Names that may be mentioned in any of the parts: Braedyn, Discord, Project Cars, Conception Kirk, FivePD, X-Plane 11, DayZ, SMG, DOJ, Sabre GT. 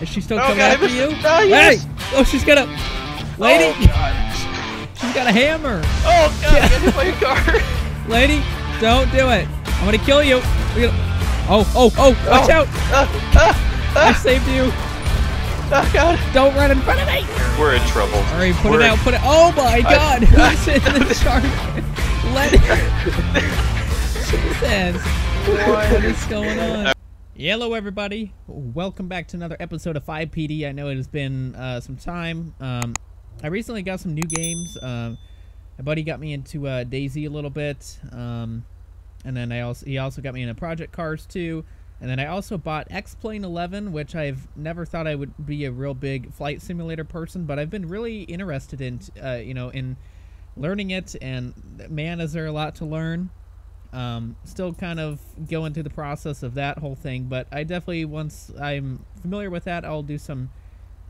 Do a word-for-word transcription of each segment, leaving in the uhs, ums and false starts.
Is she still oh, coming God, after you? No, yes. Hey! Oh, she's got a... Lady! Oh, God. She's got a hammer! Oh, God! Yeah. I hit my car! Lady, don't do it! I'm gonna kill you! Gonna... Oh, oh, oh! Watch oh. out! Uh, uh, uh. I saved you! Oh, God! Don't run in front of me! We're in trouble. Alright, put We're it out, put it... Oh, my God! I, I, Who's I, in the shark? Lady! Jesus! What is going on? Hello everybody, welcome back to another episode of five P D. I know it has been uh, some time. um, I recently got some new games. Um, my buddy got me into uh, DayZ a little bit, um, and then I also he also got me into Project Cars too, and then I also bought X-Plane eleven, which I've never thought I would be a real big flight simulator person, but I've been really interested in uh, you know, in learning it, and man, is there a lot to learn. Um, still kind of going through the process of that whole thing, but I definitely, once I'm familiar with that, I'll do some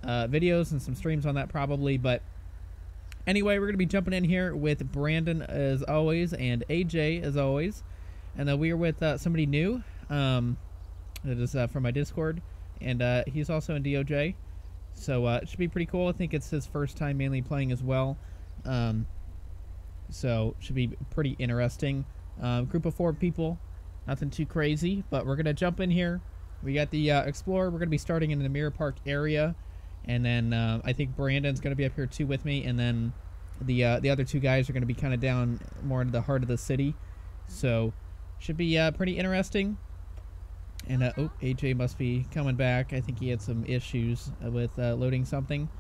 uh, videos and some streams on that probably. But anyway, we're going to be jumping in here with Brandon as always and A J as always, and uh, we are with uh, somebody new um, that is uh, from my Discord, and uh, he's also in D O J, so uh, it should be pretty cool. I think it's his first time mainly playing as well, um, so should be pretty interesting. Uh, group of four people, nothing too crazy, but we're gonna jump in here. We got the uh, Explorer. We're gonna be starting in the Mirror Park area, and then uh, I think Brandon's gonna be up here too with me, and then the uh, the other two guys are gonna be kind of down more into the heart of the city, so should be uh, pretty interesting. And uh, oh, A J must be coming back. I think he had some issues with uh, loading something,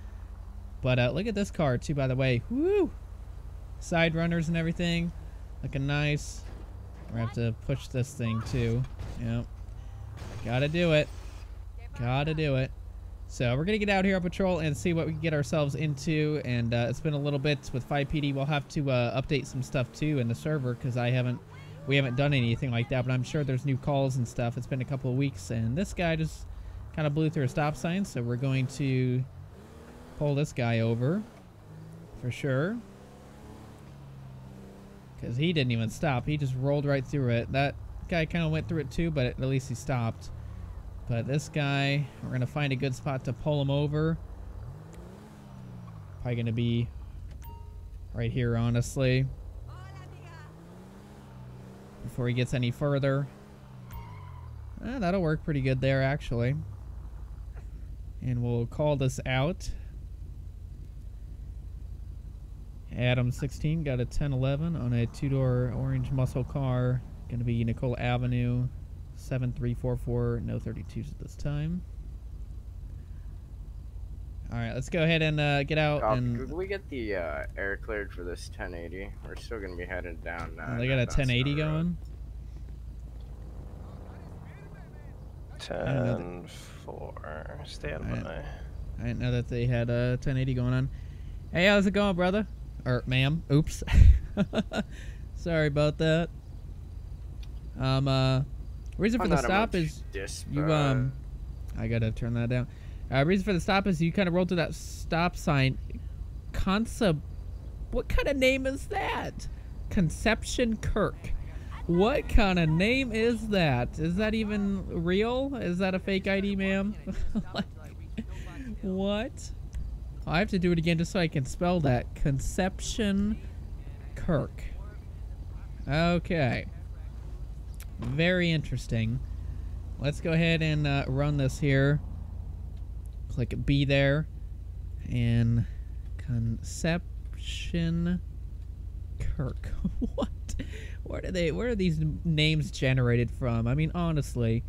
but uh, look at this car too, by the way. Woo! Side runners and everything, looking nice. We're gonna have to push this thing too. Yep. Gotta do it. Gotta do it. So we're gonna get out here on patrol and see what we can get ourselves into. And uh, it's been a little bit with five P D. We'll have to uh, update some stuff too in the server, because I haven't, we haven't done anything like that. But I'm sure there's new calls and stuff. It's been a couple of weeks, and this guy just kind of blew through a stop sign. So we're going to pull this guy over for sure, because he didn't even stop. He just rolled right through it. That guy kind of went through it too, but at least he stopped. But this guy, we're going to find a good spot to pull him over. Probably going to be right here, honestly, before he gets any further. Eh, that'll work pretty good there, actually. And we'll call this out. Adam sixteen got a ten eleven on a two-door orange muscle car. Going to be Nicola Avenue, seven three four four. No thirty-twos at this time. All right, let's go ahead and uh, get out. Cop, and could we get the uh, air cleared for this ten eighty? We're still going to be headed down. Uh, they got a ten eighty going. ten four. Stay out of my eye. I didn't know that they had a ten eighty going on. Hey, how's it going, brother? Or ma'am, oops. Sorry about that. Um, uh, reason for the stop is you, um, I gotta turn that down. Uh, reason for the stop is you kind of rolled through that stop sign. Concept, what kind of name is that? Conception Kirk. What kind of name is that? Is that even real? Is that a fake I D, ma'am? Like, what? I have to do it again just so I can spell that. Conception Kirk. Okay. Very interesting. Let's go ahead and uh, run this here. Click B there. And Conception Kirk. What? Where do they? Where are these names generated from? I mean, honestly.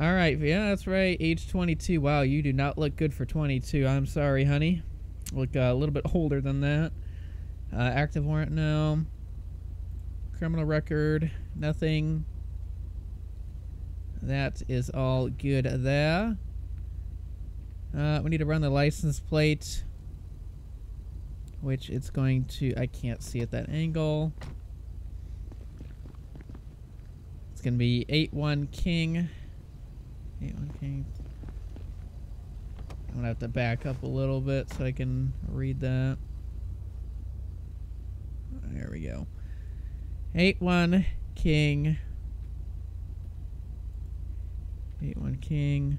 All right, yeah, that's right. Age twenty-two. Wow, you do not look good for twenty-two. I'm sorry, honey. Look uh, a little bit older than that. Uh, active warrant, no. Criminal record, nothing. That is all good there. Uh, we need to run the license plate, which it's going to. I can't see at that angle. It's going to be eight one King. Okay. I'm gonna have to back up a little bit so I can read that. There we go. eight one King. eight one King.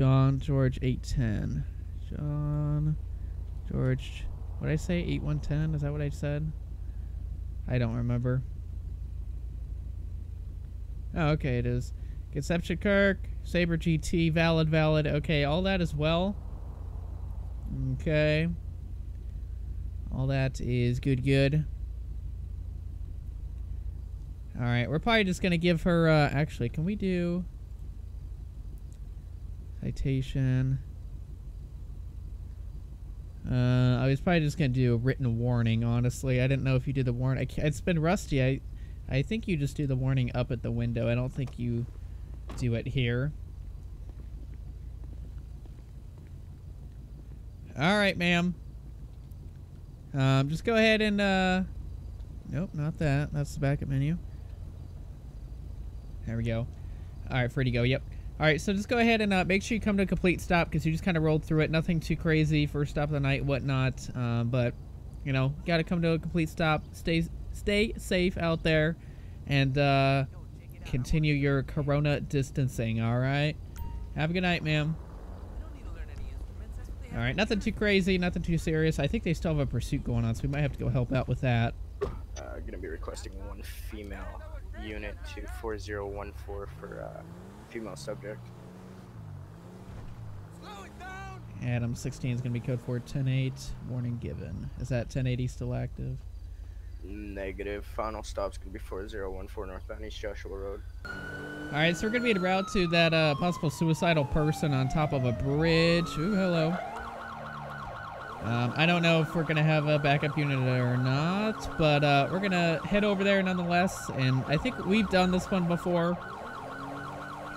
John George eight ten. John George, what did I say? eight one ten? Is that what I said? I don't remember. Oh, okay, it is. Conception Kirk, Sabre G T, valid, valid. Okay, all that as well. Okay. All that is good, good. All right, we're probably just going to give her... Uh, actually, can we do... citation... Uh, I was probably just going to do a written warning, honestly. I didn't know if you did the warning. It's been rusty. I I think you just do the warning up at the window. I don't think you do it here. All right, ma'am. Um, just go ahead and... Uh, nope, not that. That's the backup menu. There we go. All right, free to go. Yep. All right, so just go ahead and uh, make sure you come to a complete stop because you just kind of rolled through it. Nothing too crazy, first stop of the night, whatnot. Um, but, you know, got to come to a complete stop. Stay stay safe out there and uh, continue your corona distancing, all right? Have a good night, ma'am. All right, nothing too crazy, nothing too serious. I think they still have a pursuit going on, so we might have to go help out with that. Uh, I'm going to be requesting one female unit to four zero one four for... Uh, female subject. Adam sixteen is going to be code for ten eight. Warning given. Is that ten eighty still active? Negative. Final stop's going to be four zero one four northbound East Joshua Road. Alright, so we're going to be en route to that uh, possible suicidal person on top of a bridge. Ooh, hello. Um, I don't know if we're going to have a backup unit or not, but uh, we're going to head over there nonetheless, and I think we've done this one before.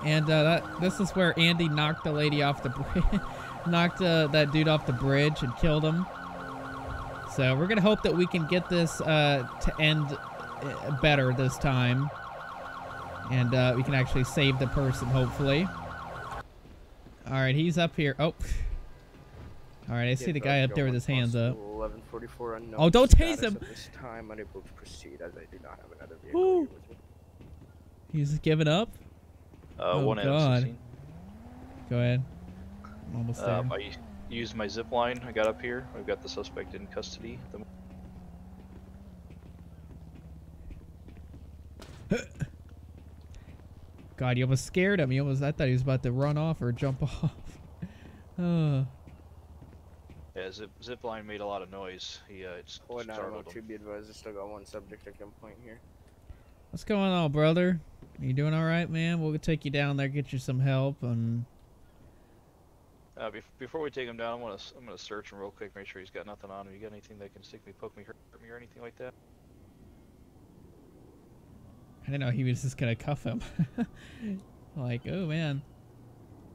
And uh, that, this is where Andy knocked the lady off the bridge, knocked uh, that dude off the bridge and killed him. So we're going to hope that we can get this uh, to end better this time. And uh, we can actually save the person, hopefully. All right, he's up here. Oh. All right, I see the guy up there with his hands up. Oh, don't tase him. This time, unable to proceed as I do not have another vehicle. He's just giving up. Uh, oh, one God. Go ahead. I'm almost um, there. I used my zip line. I got up here. I've got the suspect in custody. God, you almost scared him. You almost, I thought he was about to run off or jump off. uh. Yeah, zip, zip line made a lot of noise. He, uh, it's oh, no, startled him. Be advised, I still got one subject at gunpoint here. What's going on, brother? You doing all right, man? We'll take you down there, get you some help, and uh, be before we take him down, I'm gonna I'm gonna search him real quick, make sure he's got nothing on him. You got anything that can stick me, poke me, hurt me, or anything like that? I didn't know he was just gonna cuff him. Like, oh man,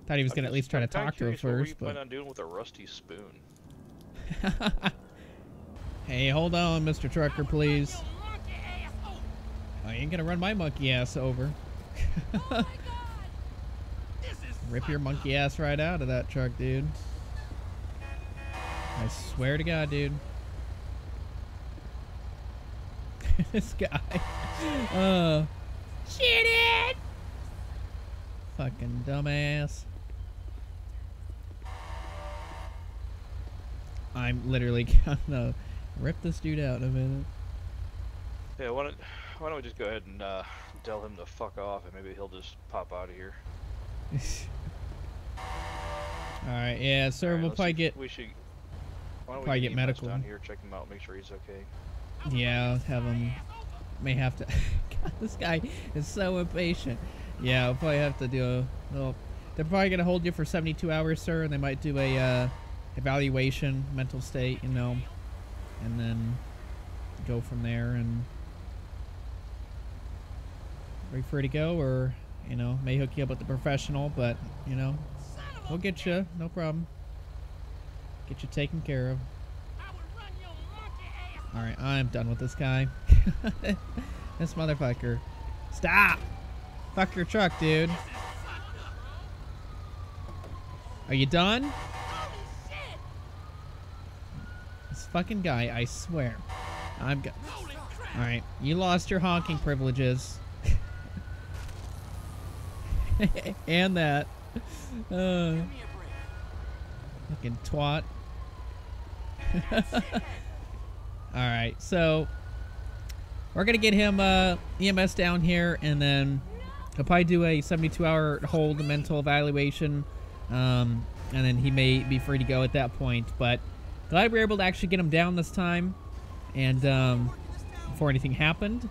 thought he was gonna I'm at least try to talk to him first. What were you but... planning on doing with a rusty spoon? Hey, hold on, Mister Trucker, please. I ain't gonna run my monkey ass over. Oh my God. This is Rip your monkey ass right out of that truck, dude. I swear to God, dude. This guy. Uh, Shit it! Fucking dumbass. I'm literally gonna rip this dude out in a minute. Yeah, why don't, why don't we just go ahead and uh, tell him to fuck off and maybe he'll just pop out of here. Alright, yeah, sir, right, we'll probably get... We should... Why don't probably we get, get medical down here, check him out, make sure he's okay. Yeah, have him... May have to... God, this guy is so impatient. Yeah, we'll probably have to do a little... They're probably going to hold you for seventy-two hours, sir, and they might do a uh, evaluation, mental state, you know, and then go from there and... Are you free to go, or, you know, may hook you up with the professional, but, you know, we'll get you, no problem. Get you taken care of. Alright, I'm done with this guy. This motherfucker. Stop! Fuck your truck, dude. Are you done? This fucking guy, I swear. I'm go- Alright, you lost your honking privileges. And that uh, fucking twat. Alright, so we're gonna get him uh, E M S down here, and then I'll probably do a seventy-two hour hold mental evaluation, um, and then he may be free to go at that point. But glad we were able to actually get him down this time, and um, before anything happened,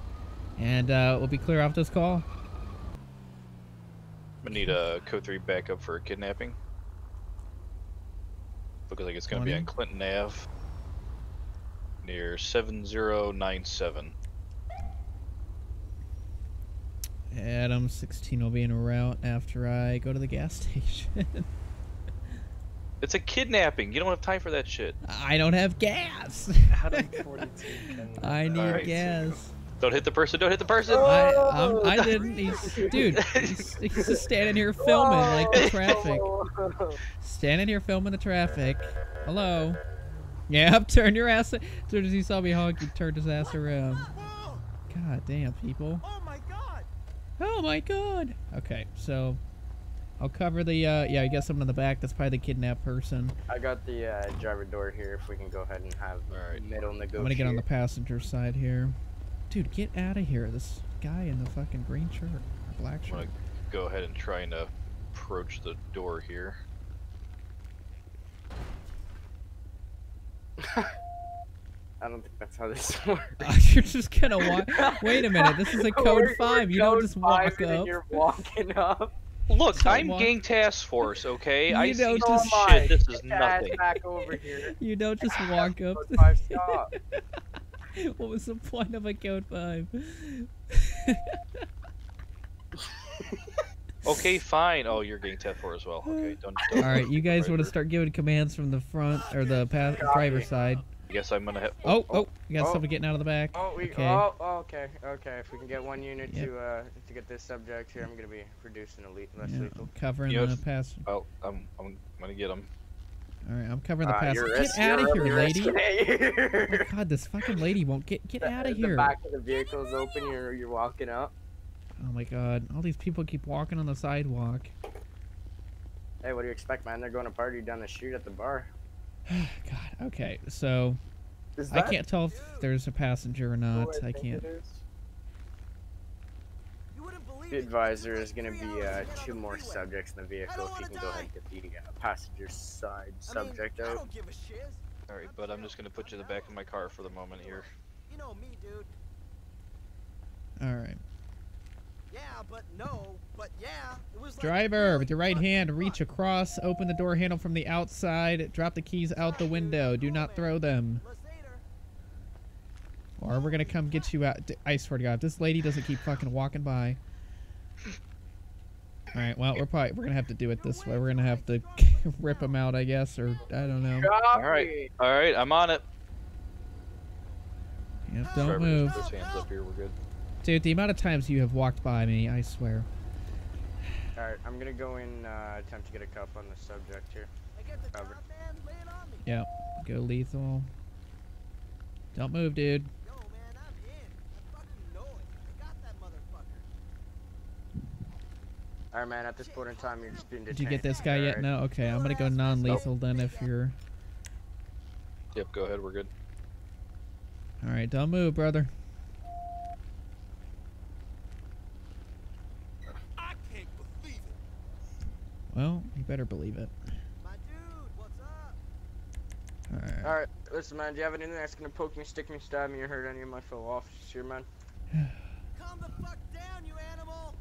and uh, we'll be clear off this call. I need a code three backup for kidnapping. Looks like it's going to be on Clinton Avenue near seven zero nine seven. Adam sixteen will be in a route after I go to the gas station. It's a kidnapping. You don't have time for that shit. I don't have gas. I need right, gas. So don't hit the person. Don't hit the person. Oh, I, um, I didn't. He's, dude, he's, he's just standing here filming like the traffic. Standing here filming the traffic. Hello. Yep, turn your ass. As soon as he saw me honk, he turned his ass around. God damn, people. Oh my god. Oh my god. Okay, so I'll cover the, uh, yeah, I guess someone in the back. That's probably the kidnapped person. I got the uh, driver door here if we can go ahead and have right. middle negotiation. I'm going to get on the passenger side here. Dude, get out of here. This guy in the fucking green shirt or black shirt. I'm going to go ahead and try and uh, approach the door here. I don't think that's how this works. You're just going to walk. Wait a minute. This is a code we're, five. We're you don't just walk up. You're walking up. Look, so I'm walk. gang task force, okay? You I see this shit. This is nothing. Back over here. You don't just walk up. Five stop. What was the point of a code five? Okay, fine. Oh, you're getting tapped for as well. Okay, don't. don't All right, you guys want to start giving commands from the front or the driver side? I guess I'm gonna. Have, oh, oh, oh, you got oh, something getting out of the back. Oh, we. Okay. Oh, oh, okay, okay. If we can get one unit yep. to uh to get this subject here, I'm gonna be producing a lead, less yeah, lethal. Covering yes. the pass. Oh, I'm I'm gonna get him. All right, I'm covering the uh, pass. Get out of here, lady! Oh my God, this fucking lady won't get get out of here. The back of the vehicle's open. You're you're walking up. Oh my God! All these people keep walking on the sidewalk. Hey, what do you expect, man? They're going to party down the street at the bar. God. Okay, so that, I can't tell if there's a passenger or not. I, I can't. The advisor is going to be uh, two more subjects in the vehicle. If you can go ahead and get the uh, passenger side subject out. All right, but I'm just going to put you in the back of my car for the moment here. You know me, dude. All right. Yeah, but no, but yeah. It was like driver, with your right hand, reach across, open the door handle from the outside, drop the keys out the window. Do not throw them. Or we're going to come get you out. I swear to God, if this lady doesn't keep fucking walking by. All right, well, we're probably we're going to have to do it this way. We're going to have to rip them out, I guess, or I don't know. All right. All right, I'm on it. Yep, don't move. Put his hands up here. We're good. Dude, the amount of times you have walked by me, I swear. Alright, I'm gonna go in, uh, attempt to get a cup on the subject here. Cover. Yep, go lethal. Don't move, dude. Yo, man, I'm in. I fucking know it. I got that motherfucker. Alright, man, at this point in time, you're just being detained. Did you get this guy yet? Right. No? Okay, I'm gonna go non-lethal nope. then if you're... Yep, go ahead, we're good. Alright, don't move, brother. Well, you better believe it. My dude, what's up? Alright. Alright, listen, man, do you have anything that's gonna poke me, stick me, stab me, or hurt any of my fellow officers here, man? Calm the fuck down, you animal!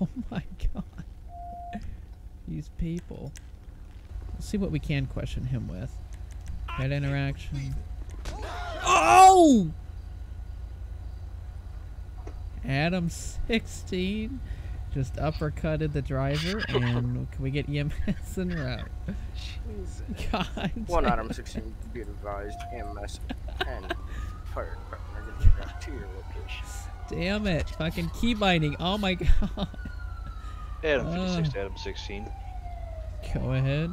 Oh my God. These people. Let's see what we can question him with. That interaction. Oh! Adam sixteen. Just uppercutted the driver, and can we get E M S in route? Jesus. God. One Adam sixteen to be advised, E M S and fire department are going to route to your location. Damn it! Fucking key binding. Oh my God. Adam fifty-six, uh, Adam sixteen. Go ahead.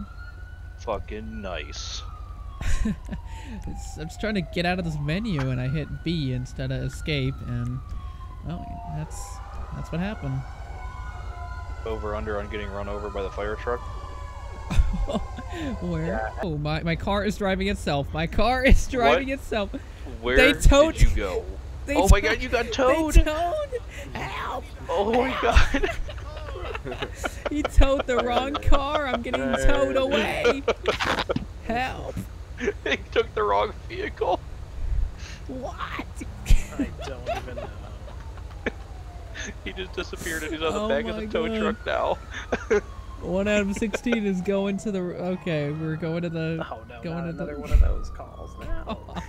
Fucking nice. I'm just trying to get out of this menu, and I hit B instead of escape, and well, that's that's what happened. over under on getting run over by the fire truck. Where? Yeah. Oh, my, my car is driving itself. My car is driving what? itself. Where they towed, did you go? They oh my god, you got towed! They towed! Help! Oh my god! He towed the wrong car. I'm getting towed away. Help! He took the wrong vehicle. What? I don't even know. He just disappeared and he's on the oh back of the tow god. truck now. One out of sixteen is going to the. Okay, we're going to the. Oh no! Going to another the... one of those calls now. Oh,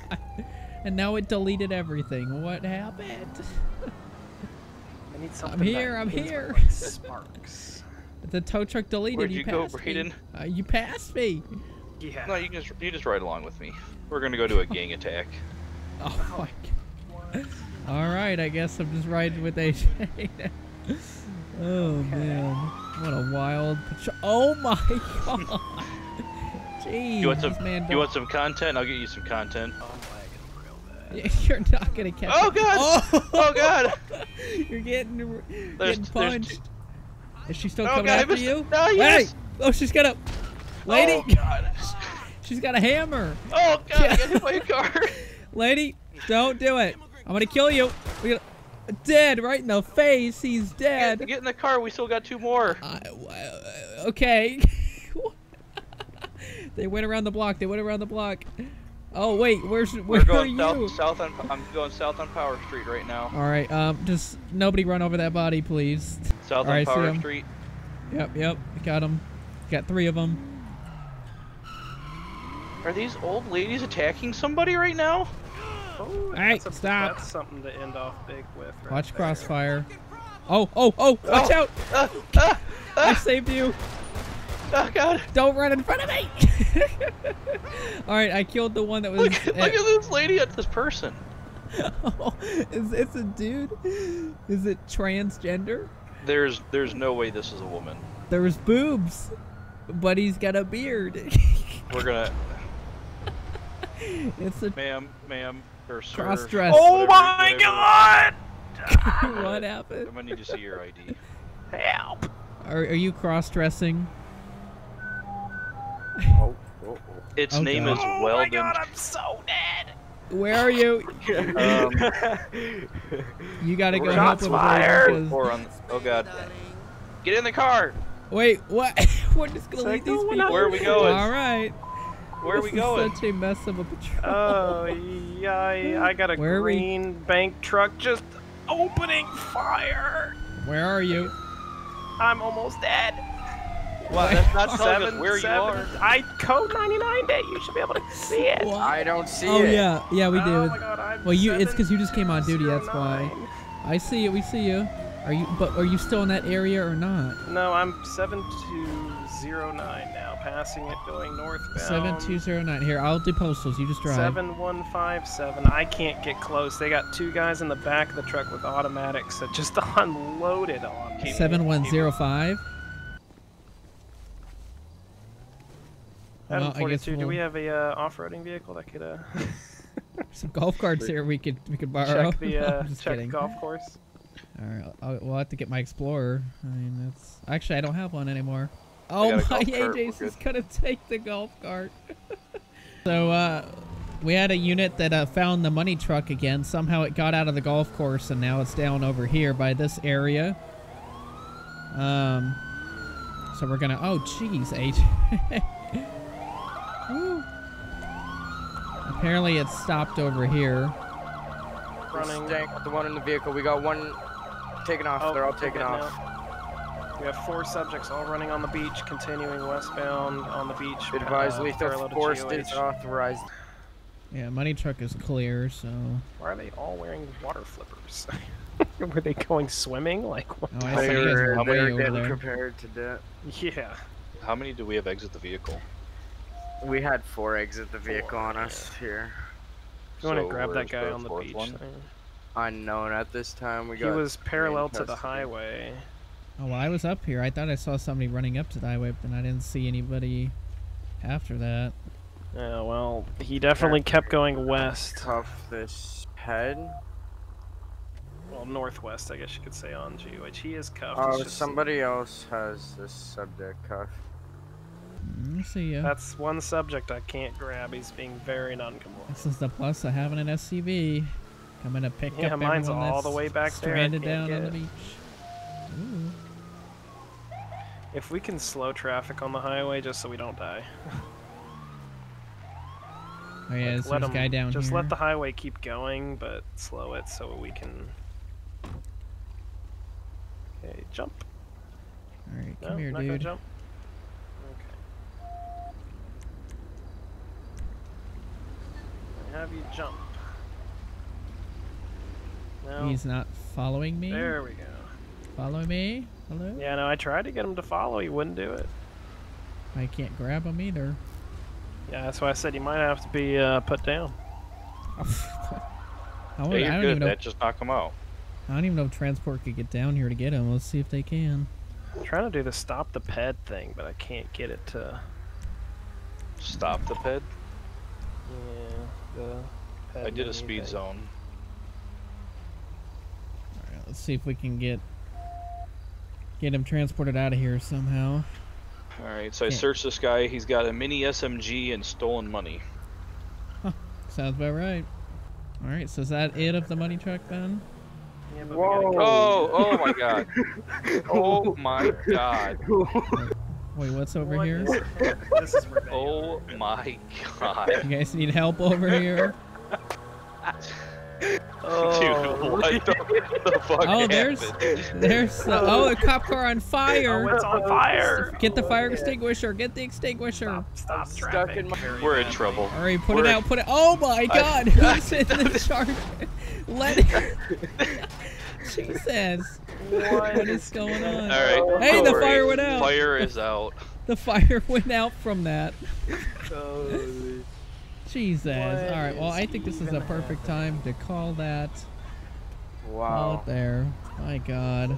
and now it deleted everything. What happened? I need something. I'm here. I'm here. Like sparks. The tow truck deleted. Where'd you, you go, Brayden? Uh, you passed me. Yeah. No, you can just you just ride along with me. We're gonna go to a gang attack. Oh my god. All right, I guess I'm just riding with A J. Oh okay. Man. What a wild patrol. Oh my god! Jeez, you want some? Man you want some content? I'll get you some content. Oh my god, real bad. You're not gonna catch. Oh god! Oh, oh god! You're getting, there's, getting punched. Is she still oh, coming god, after you? No, yes. Hey! Oh, she's got a lady. Oh, god. She's got a hammer. Oh god! I got hit by a car. Lady, don't do it. I'm gonna kill you. We gotta... Dead right in the face. He's dead. Get, get in the car. We still got two more. Uh, okay. They went around the block. They went around the block. Oh wait, where's where We're going are south, you? South on, I'm going south on Power Street right now. All right. Um, just nobody run over that body, please. South All on right, Power Street. Yep, yep. Got him. Got three of them. Are these old ladies attacking somebody right now? Oh, hey, that's a, stop. That's something to end off big with. Right Watch there. Crossfire. Oh, oh, oh, watch oh. out. Uh, uh, uh, I saved you. Oh, God. Don't run in front of me. All right, I killed the one that was. Look, uh, look at this lady at this person. Oh, it's, it's a dude. Is it transgender? There's, there's no way this is a woman. There was boobs, but he's got a beard. We're going to. It's a. Ma'am, ma'am. Cross dress. Oh my god! What happened? I'm gonna need to see your I D. Help! Are, are you cross dressing? Oh, oh, oh. Its okay. name is Weldon. Oh my god, I'm so dead! Where are you? um, you gotta go help with Weldon. Oh god. Get in the car! Wait, what? We're just gonna leave these people. Where are we going? Alright. Where are we going? This is such a mess of a patrol. Oh, yeah, I, I got a Where green bank truck just opening fire. Where are you? I'm almost dead. Well, that's not telling us where seven, you are. I code ninety-nine day. You should be able to see it. What? I don't see oh, it. Oh yeah, yeah we do. Oh my God, I'm well, you it's because you just came on duty. That's why. I see you. We see you. Are you? But are you still in that area or not? No, I'm seven two zero nine now. Passing it, going northbound. seven two zero nine. Here, I'll do postals. You just drive. seven one five seven. I can't get close. They got two guys in the back of the truck with automatics that just unloaded on me. seven one zero five. Adam forty-two, well, we'll... do we have a uh, off-roading vehicle that could? Uh... Some golf carts here we could we could borrow. Check the uh, check kidding. golf course. All right, I'll, we'll have to get my Explorer. I mean, that's actually I don't have one anymore. Oh my, A J's is gonna take the golf cart. So, uh, we had a unit that uh, found the money truck again. Somehow it got out of the golf course and now it's down over here by this area. Um, so we're gonna, oh jeez, A J. Woo. Apparently it stopped over here. Running Stank with the one in the vehicle. We got one taken off. Oh, they're all taken off. Now. We have four subjects all running on the beach, continuing westbound on the beach. Advised lethal force is authorized. Yeah, money truck is clear, so... Why are they all wearing water flippers? Were they going swimming? Like, what? Oh, I they're, how many are getting prepared to death. Yeah. How many do we have exit the vehicle? We had four exit the vehicle four, on us yeah. here. You want to so grab that guy on the beach? One? Unknown at this time. We got. He was parallel to the highway. Oh, well, I was up here. I thought I saw somebody running up to the highway, but then I didn't see anybody after that. Yeah, well, he definitely kept going west. Cuff this head. well, northwest, I guess you could say, on G, which he is cuffed. Oh, somebody else has this subject cuffed. I see ya. That's one subject I can't grab. He's being very non-compliant. This is the plus of having an S C V. Coming to pick yeah, up mine's everyone all that's the way back stranded there. down on the beach. Ooh. If we can slow traffic on the highway just so we don't die. Oh yeah, like, this let him, guy down Just here. let the highway keep going, but slow it so we can... Okay, jump. Alright, come no, here, not dude. Gonna jump. Okay. I have you jump. No. He's not following me? There we go. Follow me? Hello? Yeah, no, I tried to get him to follow. He wouldn't do it. I can't grab him either. Yeah, that's why I said you might have to be uh, put down. I would, yeah, you're I don't good. Know, that just knock him out. I don't even know if transport could get down here to get him. Let's see if they can. I'm trying to do the stop the ped thing, but I can't get it to... Stop the ped? Yeah, the ped I did a speed thing. zone. Alright, let's see if we can get... Get him transported out of here somehow. Alright, so I searched this guy. He's got a mini S M G and stolen money. Huh, sounds about right. Alright, so is that it of the money truck then? Yeah, but Whoa! Oh, oh my god. Oh my god. Wait, what's over what here? Is, this is oh my god. You guys need help over here? Oh, dude, what the, the fuck oh, happened? there's, there's the, oh, a cop car on fire! Oh, it's on fire! Get the fire extinguisher! Get the extinguisher! Stop, stop traffic! In my We're in trouble. All right, put We're it out! Put it! Oh my God! I, Who's I, in I, the charge? Let it. Jesus! What? What is going on? All right. Hey, the worry. fire went out. Fire is out. The fire went out from that. Holy. Jesus. Alright, well, I think this is a perfect happen? time to call that. Wow. Out there. My God.